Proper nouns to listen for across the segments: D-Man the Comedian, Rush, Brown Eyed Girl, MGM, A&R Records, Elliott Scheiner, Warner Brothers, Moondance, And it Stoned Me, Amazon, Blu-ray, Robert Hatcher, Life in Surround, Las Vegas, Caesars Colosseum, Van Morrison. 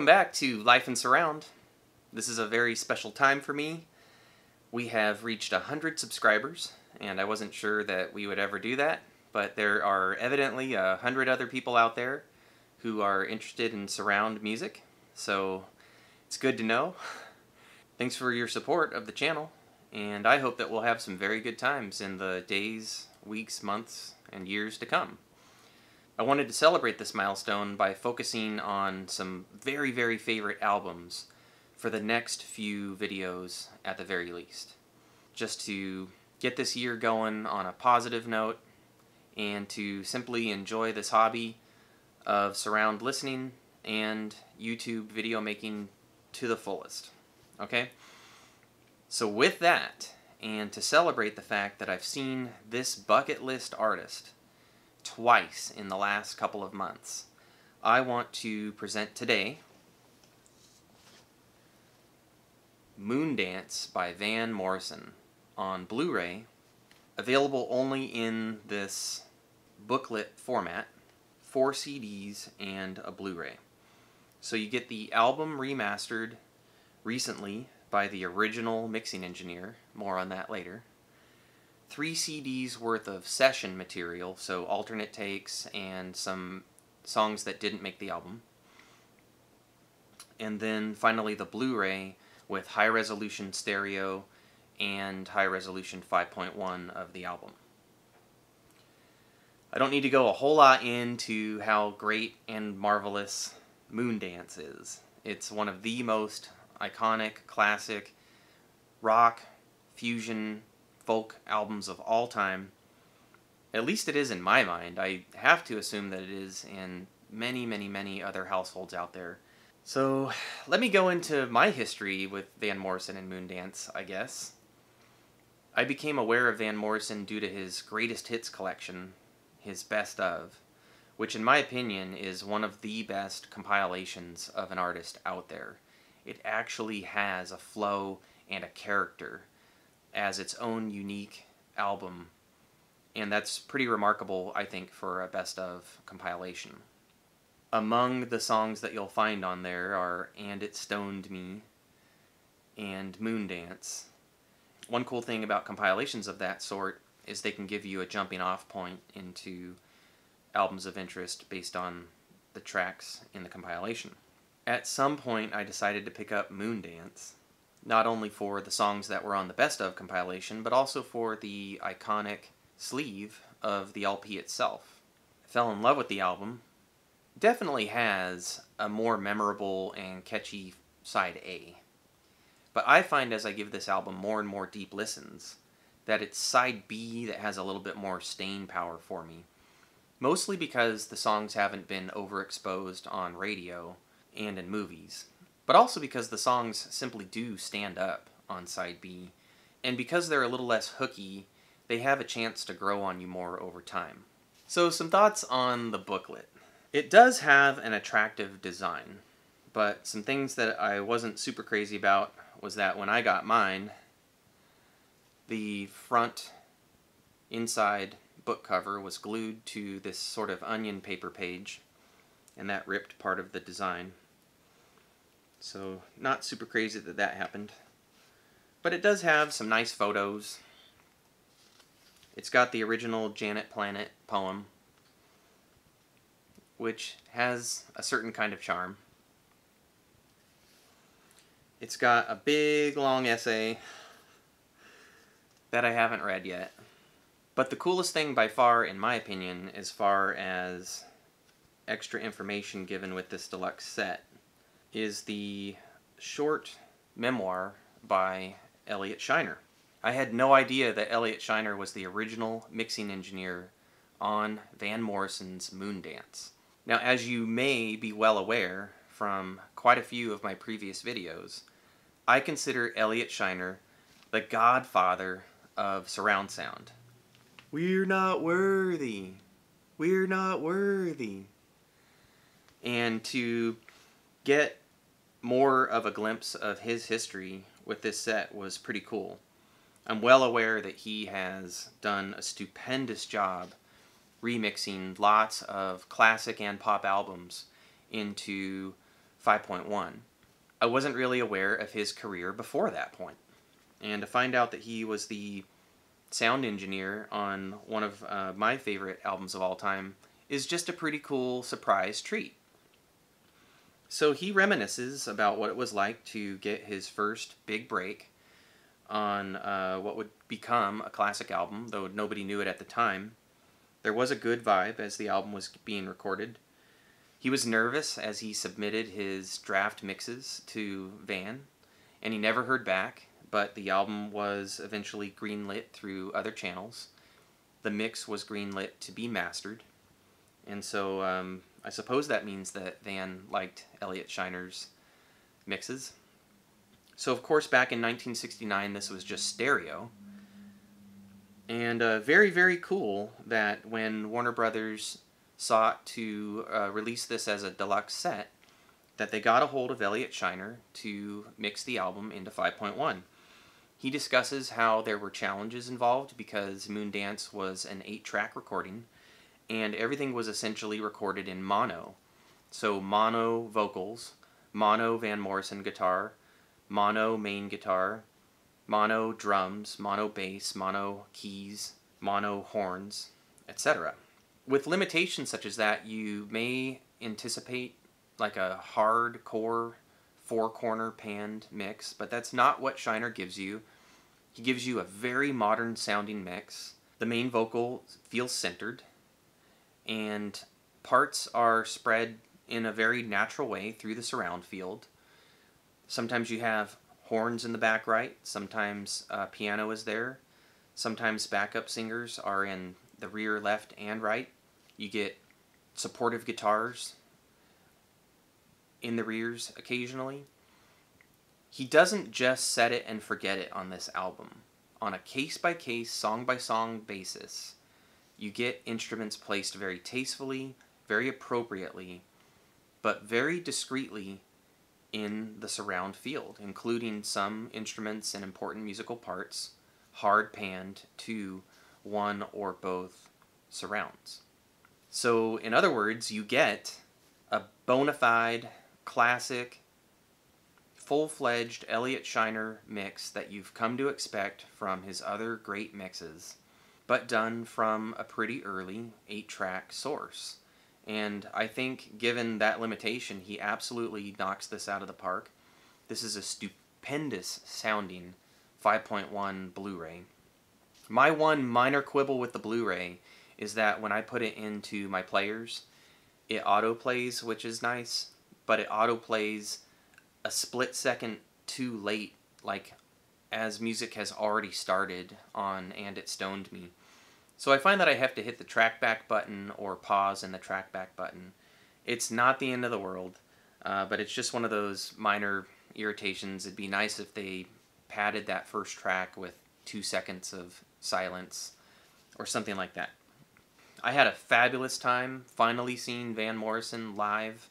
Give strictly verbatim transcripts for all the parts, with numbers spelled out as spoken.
welcome back to Life in Surround. This is a very special time for me. We have reached one hundred subscribers, and I wasn't sure that we would ever do that, but there are evidently one hundred other people out there who are interested in surround music, so it's good to know. Thanks for your support of the channel, and I hope that we'll have some very good times in the days, weeks, months, and years to come. I wanted to celebrate this milestone by focusing on some very, very favorite albums for the next few videos at the very least, just to get this year going on a positive note and to simply enjoy this hobby of surround listening and YouTube video making to the fullest, okay? So with that, and to celebrate the fact that I've seen this bucket list artist twice in the last couple of months, I want to present today Moondance by Van Morrison on Blu-ray, available only in this booklet format, four C Ds and a Blu-ray. So you get the album remastered recently by the original mixing engineer, more on that later, three C Ds worth of session material, so alternate takes and some songs that didn't make the album, and then finally the Blu-ray with high-resolution stereo and high-resolution five point one of the album. I don't need to go a whole lot into how great and marvelous Moondance is. It's one of the most iconic, classic, rock, fusion, folk albums of all time. At least it is in my mind. I have to assume that it is in many, many, many other households out there. So let me go into my history with Van Morrison and Moondance, I guess. I became aware of Van Morrison due to his greatest hits collection, his best of, which in my opinion is one of the best compilations of an artist out there. It actually has a flow and a character as its own unique album, and that's pretty remarkable, I think, for a best of compilation. Among the songs that you'll find on there are And It Stoned Me and Moondance. One cool thing about compilations of that sort is they can give you a jumping off point into albums of interest based on the tracks in the compilation. At some point I decided to pick up Moondance, not only for the songs that were on the best of compilation, but also for the iconic sleeve of the L P itself. I fell in love with the album. Definitely has a more memorable and catchy side A, but I find as I give this album more and more deep listens that it's side B that has a little bit more staying power for me, mostly because the songs haven't been overexposed on radio and in movies, but also because the songs simply do stand up on side B, and because they're a little less hooky, they have a chance to grow on you more over time. So some thoughts on the booklet. It does have an attractive design, but some things that I wasn't super crazy about was that when I got mine, the front inside book cover was glued to this sort of onion paper page, and that ripped part of the design. So not super crazy that that happened, but it does have some nice photos. It's got the original Janet Planet poem, which has a certain kind of charm. It's got a big long essay that I haven't read yet. But the coolest thing by far, in my opinion, as far as extra information given with this deluxe set, is the short memoir by Elliott Scheiner. I had no idea that Elliott Scheiner was the original mixing engineer on Van Morrison's Moondance. Now, as you may be well aware from quite a few of my previous videos, I consider Elliott Scheiner the godfather of surround sound. We're not worthy. We're not worthy. And to get more of a glimpse of his history with this set was pretty cool. I'm well aware that he has done a stupendous job remixing lots of classic and pop albums into five point one. I wasn't really aware of his career before that point. And to find out that he was the sound engineer on one of uh, my favorite albums of all time is just a pretty cool surprise treat. So he reminisces about what it was like to get his first big break on uh, what would become a classic album, though nobody knew it at the time. There was a good vibe as the album was being recorded. He was nervous as he submitted his draft mixes to Van, and he never heard back, but the album was eventually greenlit through other channels. The mix was greenlit to be mastered, and so um, I suppose that means that Van liked Elliott Scheiner's mixes. So of course back in nineteen sixty-nine this was just stereo. And uh, very, very cool that when Warner Brothers sought to uh, release this as a deluxe set, that they got a hold of Elliott Scheiner to mix the album into five point one. He discusses how there were challenges involved because Moondance was an eight track recording, and everything was essentially recorded in mono. So mono vocals, mono Van Morrison guitar, mono main guitar, mono drums, mono bass, mono keys, mono horns, et cetera. With limitations such as that, you may anticipate like a hardcore four-corner panned mix, but that's not what Scheiner gives you. He gives you a very modern sounding mix. The main vocal feels centered, and parts are spread in a very natural way through the surround field. Sometimes you have horns in the back right, sometimes uh, piano is there, sometimes backup singers are in the rear left and right. You get supportive guitars in the rears occasionally. He doesn't just set it and forget it on this album. On a case-by-case, song-by-song basis, you get instruments placed very tastefully, very appropriately, but very discreetly in the surround field, including some instruments and important musical parts hard panned to one or both surrounds. So in other words, you get a bona fide, classic, full-fledged Elliott Scheiner mix that you've come to expect from his other great mixes, but done from a pretty early eight track source. And I think, given that limitation, he absolutely knocks this out of the park. This is a stupendous sounding five point one Blu-ray. My one minor quibble with the Blu-ray is that when I put it into my players, it autoplays, which is nice, but it autoplays a split second too late, like as music has already started on And It Stoned Me. So I find that I have to hit the track back button or pause in the track back button. It's not the end of the world, uh, but it's just one of those minor irritations. It'd be nice if they padded that first track with two seconds of silence or something like that. I had a fabulous time finally seeing Van Morrison live.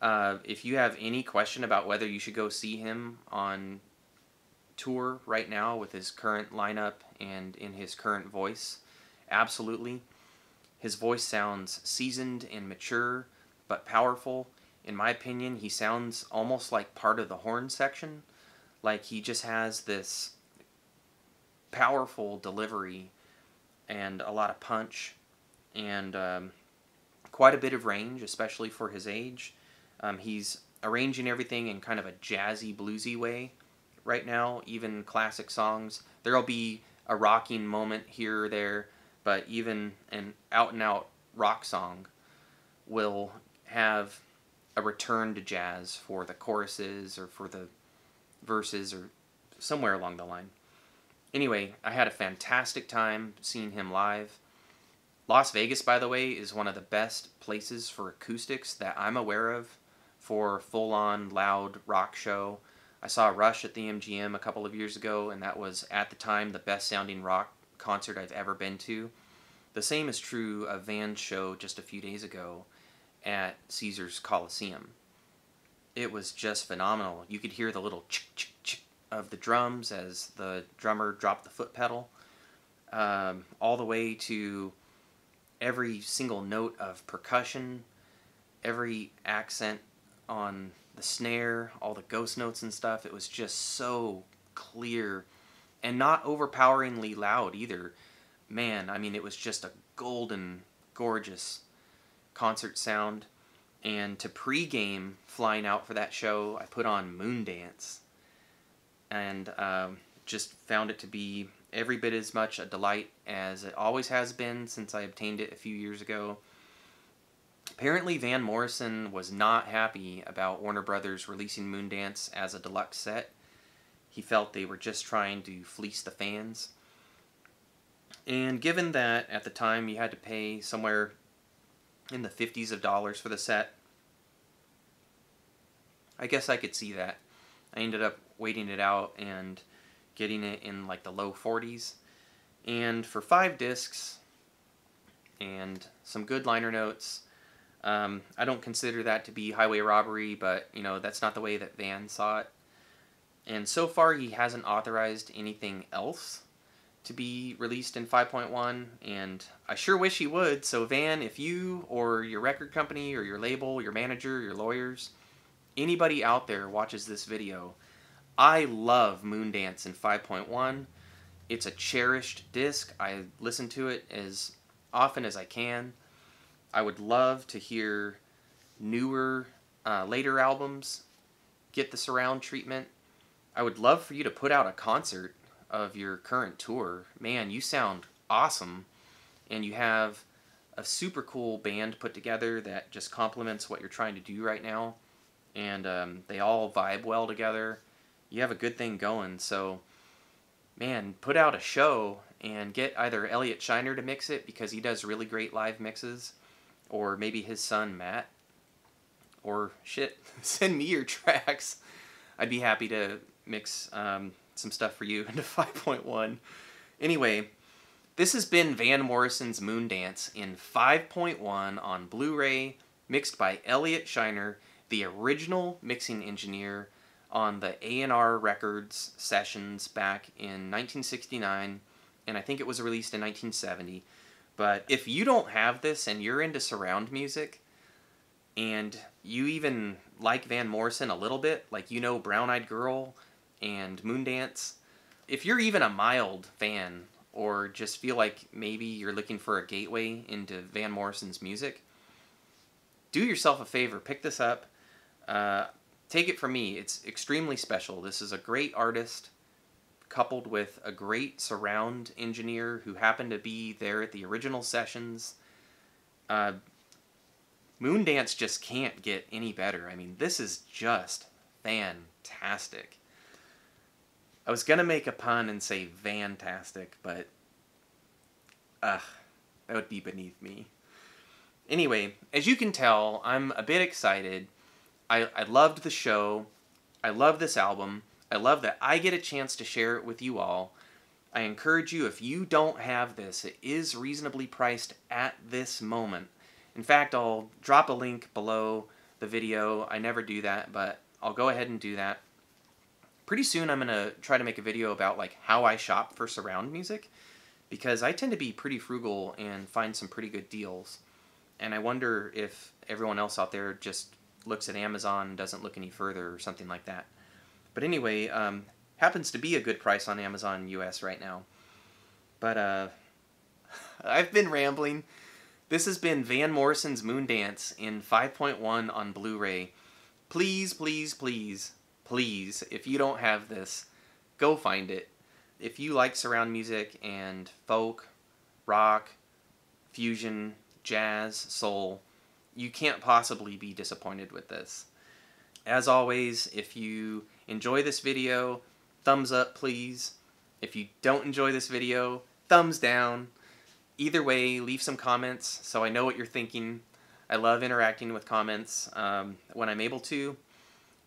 Uh, if you have any question about whether you should go see him on tour right now with his current lineup and in his current voice, absolutely. His voice sounds seasoned and mature, but powerful. In my opinion, he sounds almost like part of the horn section. Like he just has this powerful delivery and a lot of punch and um, quite a bit of range, especially for his age. Um, he's arranging everything in kind of a jazzy, bluesy way right now, even classic songs. There'll be a rocking moment here or there, but even an out-and-out rock song will have a return to jazz for the choruses or for the verses or somewhere along the line. Anyway, I had a fantastic time seeing him live. Las Vegas, by the way, is one of the best places for acoustics that I'm aware of for full-on loud rock show. I saw Rush at the M G M a couple of years ago, and that was, at the time, the best-sounding rock concert I've ever been to. The same is true of Van's show just a few days ago at Caesars Colosseum. It was just phenomenal. You could hear the little chick-chick-chick of the drums as the drummer dropped the foot pedal, um, all the way to every single note of percussion, every accent on the snare, all the ghost notes and stuff. It was just so clear and not overpoweringly loud either. Man, I mean, it was just a golden, gorgeous concert sound. And to pregame flying out for that show, I put on Moondance, and um, just found it to be every bit as much a delight as it always has been since I obtained it a few years ago. Apparently Van Morrison was not happy about Warner Brothers releasing Moondance as a deluxe set. He felt they were just trying to fleece the fans. And given that at the time you had to pay somewhere in the fifties of dollars for the set, I guess I could see that. I ended up waiting it out and getting it in like the low forties, and for five discs and some good liner notes. Um, I don't consider that to be highway robbery, but you know, that's not the way that Van saw it. And so far he hasn't authorized anything else to be released in five point one, and I sure wish he would. So Van, if you or your record company or your label, your manager, your lawyers, anybody out there watches this video, I love Moondance in five point one. It's a cherished disc. I listen to it as often as I can. I would love to hear newer, uh, later albums get the surround treatment. I would love for you to put out a concert of your current tour. Man, you sound awesome, and you have a super cool band put together that just complements what you're trying to do right now, and um, they all vibe well together. You have a good thing going, so man, put out a show and get either Elliott Scheiner to mix it, because he does really great live mixes, or maybe his son Matt, or shit, send me your tracks. I'd be happy to mix um, some stuff for you into five point one. Anyway, this has been Van Morrison's Moondance in five point one on Blu-ray, mixed by Elliott Scheiner, the original mixing engineer on the A and R Records sessions back in nineteen sixty-nine, and I think it was released in nineteen seventy. But if you don't have this and you're into surround music, and you even like Van Morrison a little bit, like you know Brown Eyed Girl and Moondance, if you're even a mild fan or just feel like maybe you're looking for a gateway into Van Morrison's music, do yourself a favor, pick this up. Uh, take it from me, it's extremely special. This is a great artist coupled with a great surround engineer who happened to be there at the original sessions. Uh, Moondance just can't get any better. I mean, this is just fantastic. I was gonna make a pun and say fantastic, but ugh, that would be beneath me. Anyway, as you can tell, I'm a bit excited. I, I loved the show. I love this album. I love that I get a chance to share it with you all. I encourage you, if you don't have this, it is reasonably priced at this moment. In fact, I'll drop a link below the video. I never do that, but I'll go ahead and do that. Pretty soon I'm going to try to make a video about like how I shop for surround music, because I tend to be pretty frugal and find some pretty good deals. And I wonder if everyone else out there just looks at Amazon and doesn't look any further or something like that. But anyway, um, happens to be a good price on Amazon U S right now. But uh, I've been rambling. This has been Van Morrison's Moondance in five point one on Blu-ray. Please, please, please, please, if you don't have this, go find it. If you like surround music and folk, rock, fusion, jazz, soul, you can't possibly be disappointed with this. As always, if you enjoy this video, thumbs up please. If you don't enjoy this video, thumbs down. Either way, leave some comments so I know what you're thinking. I love interacting with comments um, when I'm able to.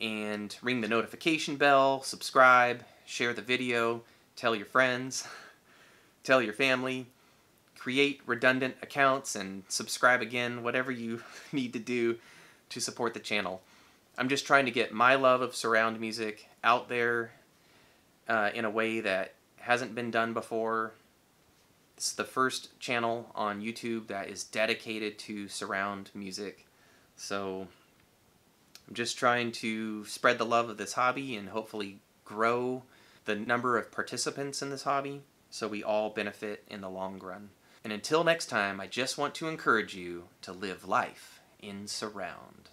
And ring the notification bell, subscribe, share the video, tell your friends, tell your family, create redundant accounts and subscribe again, whatever you need to do to support the channel. I'm just trying to get my love of surround music out there uh, in a way that hasn't been done before. It's the first channel on YouTube that is dedicated to surround music. So I'm just trying to spread the love of this hobby and hopefully grow the number of participants in this hobby so we all benefit in the long run. And until next time, I just want to encourage you to live life in surround.